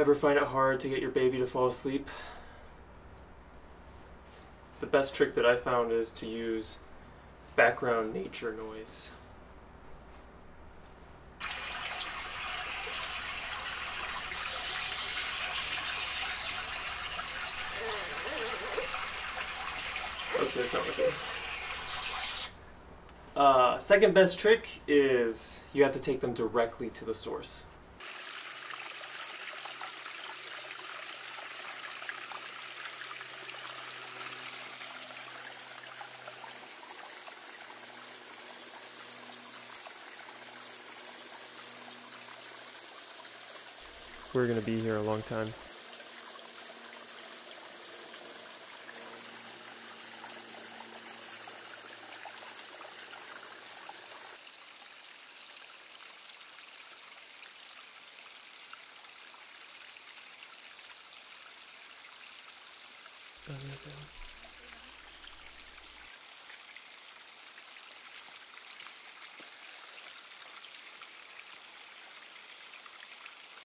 Ever find it hard to get your baby to fall asleep? The best trick that I found is to use background nature noise. Okay, that's not what I did. Second best trick is you have to take them directly to the source. We're gonna be here a long time.